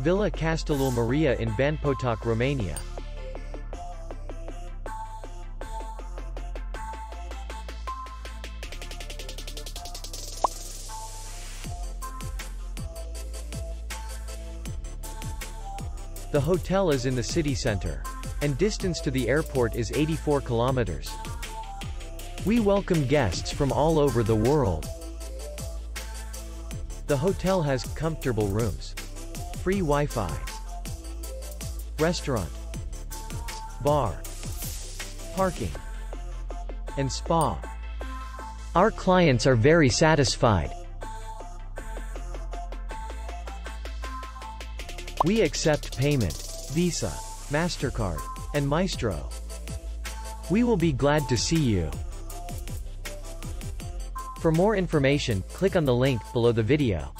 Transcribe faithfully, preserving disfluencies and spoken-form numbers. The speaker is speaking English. Villa Castelul Maria in Banpotok, Romania. The hotel is in the city center, and distance to the airport is eighty-four kilometers. We welcome guests from all over the world. The hotel has comfortable rooms, free Wi-Fi, restaurant, bar, parking, and spa. Our clients are very satisfied. We accept payment, Visa, MasterCard, and Maestro. We will be glad to see you. For more information, click on the link below the video.